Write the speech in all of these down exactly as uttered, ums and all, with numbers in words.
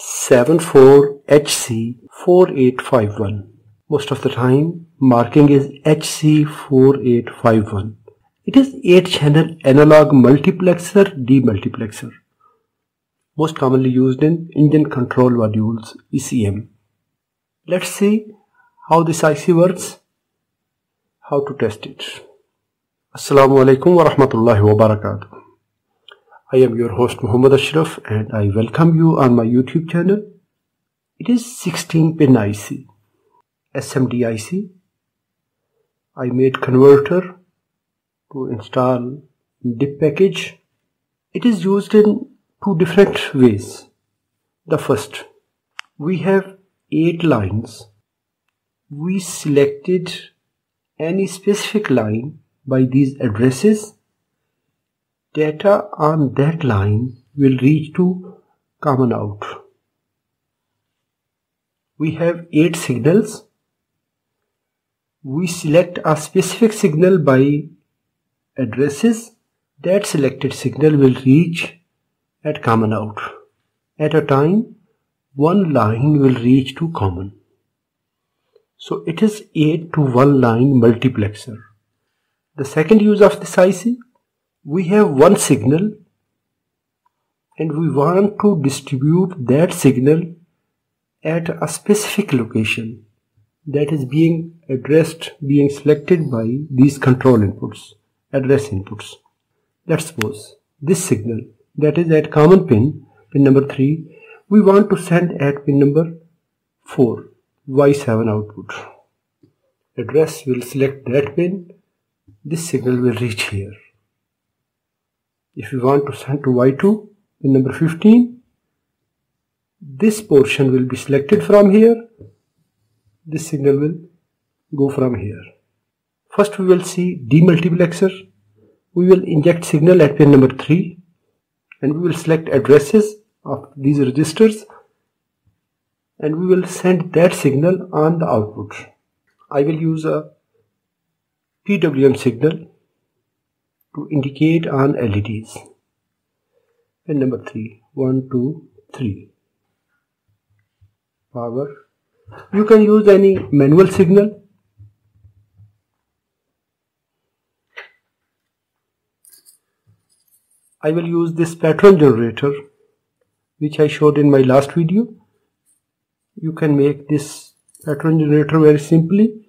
seven four H C four eight five one. Most of the time marking is H C four eight five one. It is eight channel analog multiplexer demultiplexer, most commonly used in engine control modules, E C M. Let's see how this I C works, how to test it. Assalamu alaikum wa rahmatullahi wa barakatuh. I am your host Muhammad Ashraf and I welcome you on my YouTube channel. It is sixteen pin I C, S M D I C. I made converter to install D I P package. It is used in two different ways. The first, we have eight lines. We selected any specific line by these addresses. Data on that line will reach to common out. We have eight signals. We select a specific signal by addresses. That selected signal will reach at common out. At a time, one line will reach to common. So it is eight to one line multiplexer. The second use of this I C, we have one signal and we want to distribute that signal at a specific location that is being addressed, being selected by these control inputs, address inputs. Let's suppose this signal that is at common pin, pin number three, we want to send at pin number four, Y seven output. Address will select that pin. This signal will reach here. If we want to send to Y two, pin number fifteen, this portion will be selected from here. This signal will go from here. First we will see demultiplexer. We will inject signal at pin number three and we will select addresses of these registers and we will send that signal on the output. I will use a P W M signal to indicate on L E Ds. Pin number three, one, two, three. Power. You can use any manual signal. I will use this pattern generator which I showed in my last video. You can make this pattern generator very simply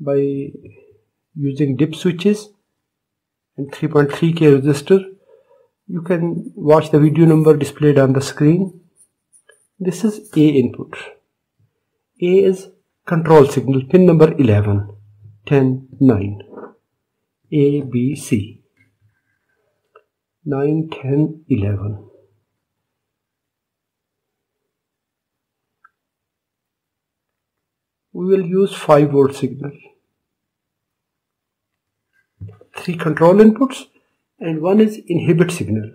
by using D I P switches and three point three K resistor. You can watch the video number displayed on the screen. This is A input. A is control signal, pin number eleven, ten, nine. A, B, C. nine, ten, eleven. We will use five volt signal. Three control inputs and one is inhibit signal,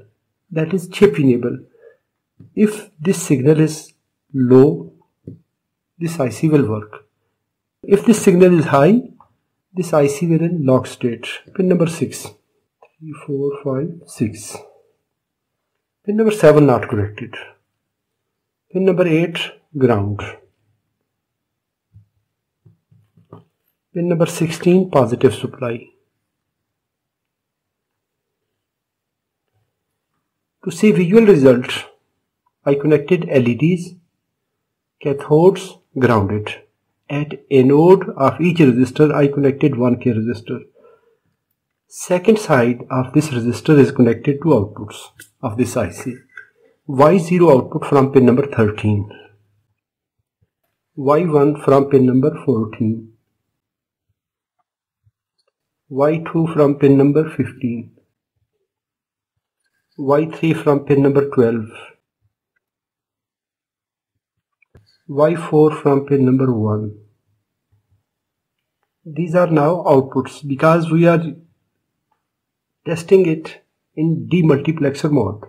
that is chip enable. If this signal is low, this I C will work. If this signal is high, this I C will in lock state. Pin number six. three, four, five, six. Pin number seven not connected. Pin number eight ground. Pin number sixteen positive supply. To see visual result, I connected L E Ds, cathodes grounded. At anode of each resistor I connected one K resistor. Second side of this resistor is connected to outputs of this I C. Y zero output from pin number thirteen. Y one from pin number fourteen. Y two from pin number fifteen. Y three from pin number twelve. Y four from pin number one. These are now outputs because we are testing it in demultiplexer mode.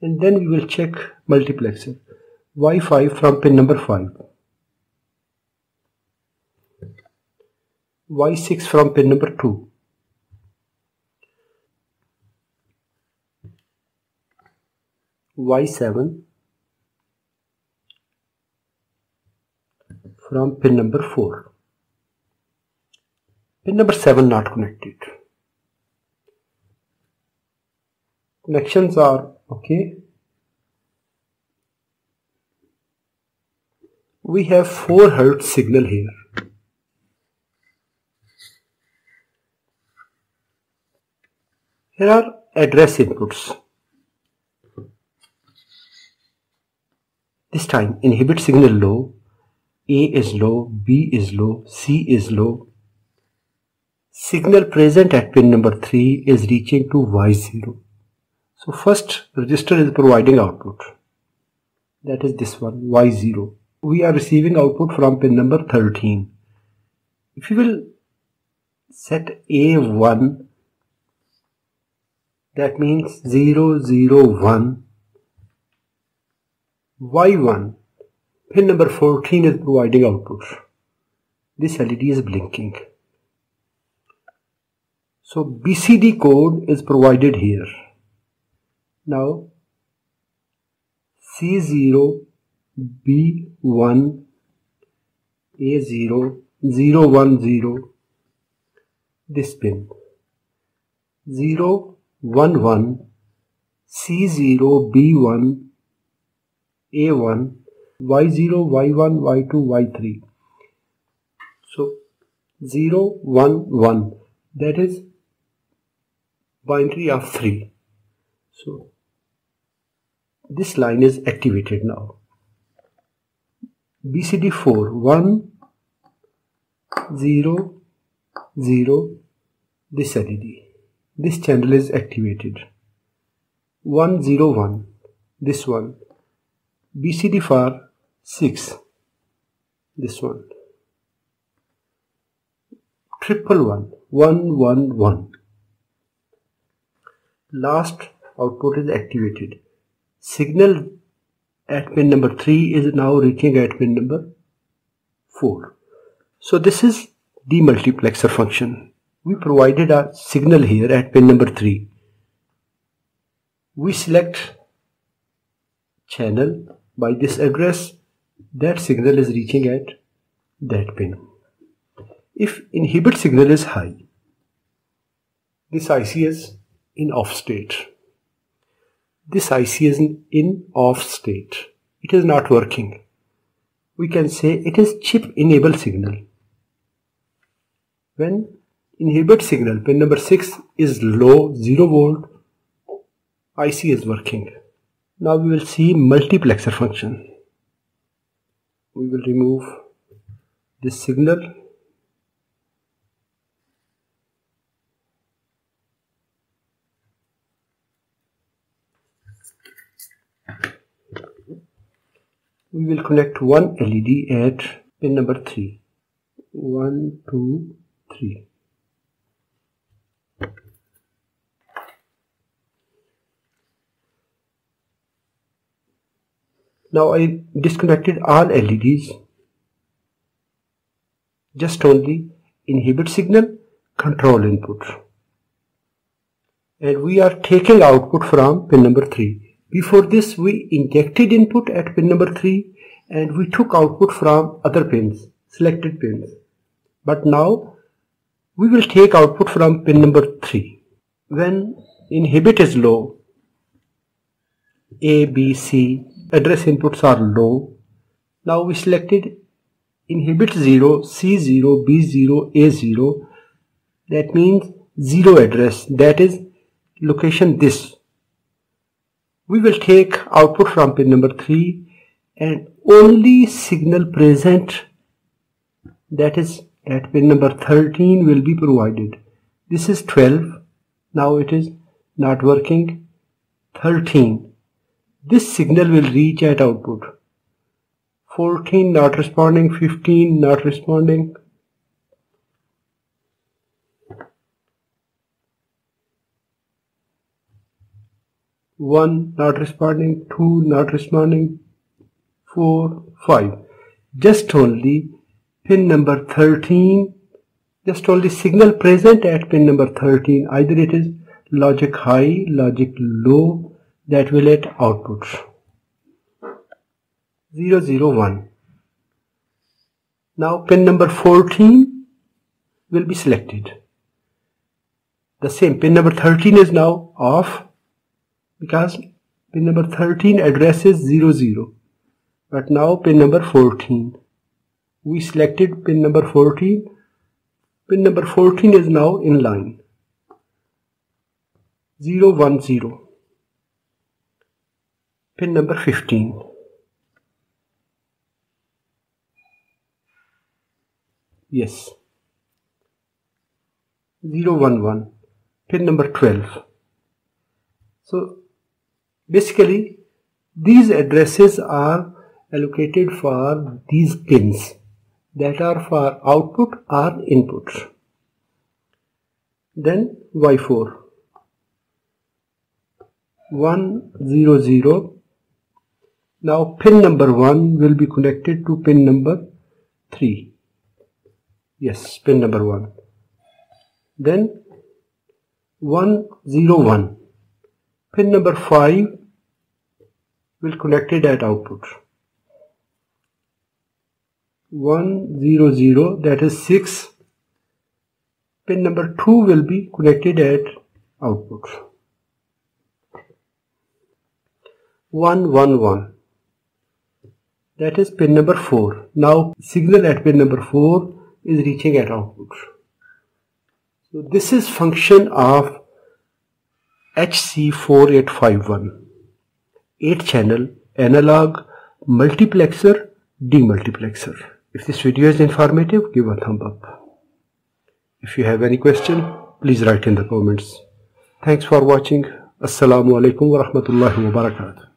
And then we will check multiplexer. Y five from pin number five. Y six from pin number two. Y seven from pin number four. Pin number seven not connected. Connections are okay. We have four hertz signal here. Here are address inputs. This time inhibit signal low, A is low, B is low, C is low. Signal present at pin number three is reaching to Y zero. So first register is providing output. That is this one, Y zero. We are receiving output from pin number thirteen. If you will set A one, that means zero zero one. Y one, pin number fourteen is providing output. This L E D is blinking. So B C D code is provided here. Now C zero, B one, A zero, zero one zero, this pin, zero one one, C zero, B one, A one, Y zero, Y one, Y two, Y three. So zero one one, that is binary of three. So this line is activated now. B C D four, one zero zero, this L E D, this channel is activated. One zero one, this one. B C D four six, this one. Triple one one one one. Last output is activated. Signal at pin number three is now reaching at pin number four. So this is demultiplexer function. We provided a signal here at pin number three. We select channel by this address. That signal is reaching at that pin. If inhibit signal is high, this I C is in off state. This I C is in off state. It is not working. We can say it is chip enable signal. When inhibit signal pin number six is low, zero volt, I C is working. Now we will see multiplexer function. We will remove this signal. We will connect one L E D at pin number three. one, two, three. Now I disconnected all L E Ds. Just only inhibit signal, control input. And we are taking output from pin number three. Before this, we injected input at pin number three and we took output from other pins, selected pins. But now we will take output from pin number three. When inhibit is low, A, B, C, address inputs are low. Now we selected inhibit zero, C zero, B zero, A zero. That means zero address, that is location this. We will take output from pin number three and only signal present, that is at pin number thirteen, will be provided. This is twelve, now it is not working. Thirteen, this signal will reach at output. Fourteen not responding, fifteen not responding. one not responding, two not responding, four, five. Just only pin number thirteen, just only signal present at pin number thirteen. Either it is logic high, logic low, that will let output. zero zero one. Now pin number fourteen will be selected. The same pin number thirteen is now off because pin number thirteen address is zero zero, but now pin number fourteen. We selected pin number fourteen. Pin number fourteen is now in line. zero one zero. Pin number fifteen. Yes. zero one one. Pin number twelve. So basically these addresses are allocated for these pins that are for output or input. Then Y four. one zero zero. Now pin number one will be connected to pin number three. Yes, pin number one. Then one zero one. Pin number five will connected at output. one zero zero, that is six. Pin number two will be connected at output. one one one, that is pin number four. Now signal at pin number four is reaching at output. So this is function of H C four eight five one, eight channel analog multiplexer demultiplexer. If this video is informative, give a thumb up. If you have any question, please write in the comments. Thanks for watching. Assalamu alaikum wa rahmatullahi wa barakatuh.